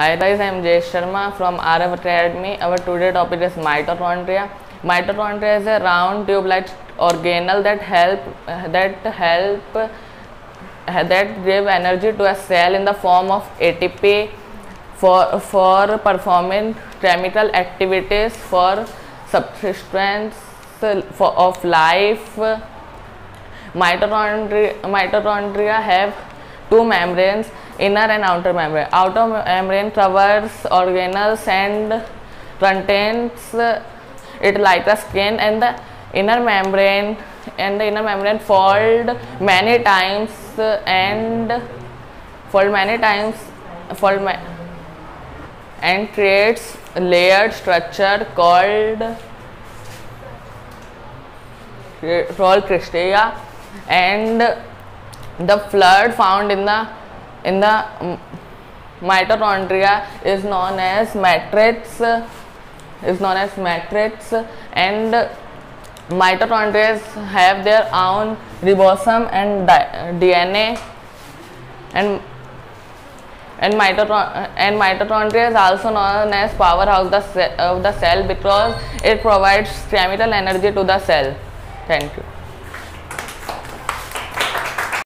Hi guys, I am Jay Sharma from RF Academy. Our today topic is mitochondria. Mitochondria is a round tube-like organelle that give energy to a cell in the form of ATP for performing chemical activities, for subsistence of life. Mitochondria have two membranes, inner and outer membrane. Outer membrane covers organelles and contains it like a skin, and the inner membrane fold many times and creates a layered structure called cristae, and the flood found in the mitochondria is known as matrix. And mitochondria have their own ribosome and DNA, and mitochondria is also known as powerhouse of the cell because it provides chemical energy to the cell. Thank you.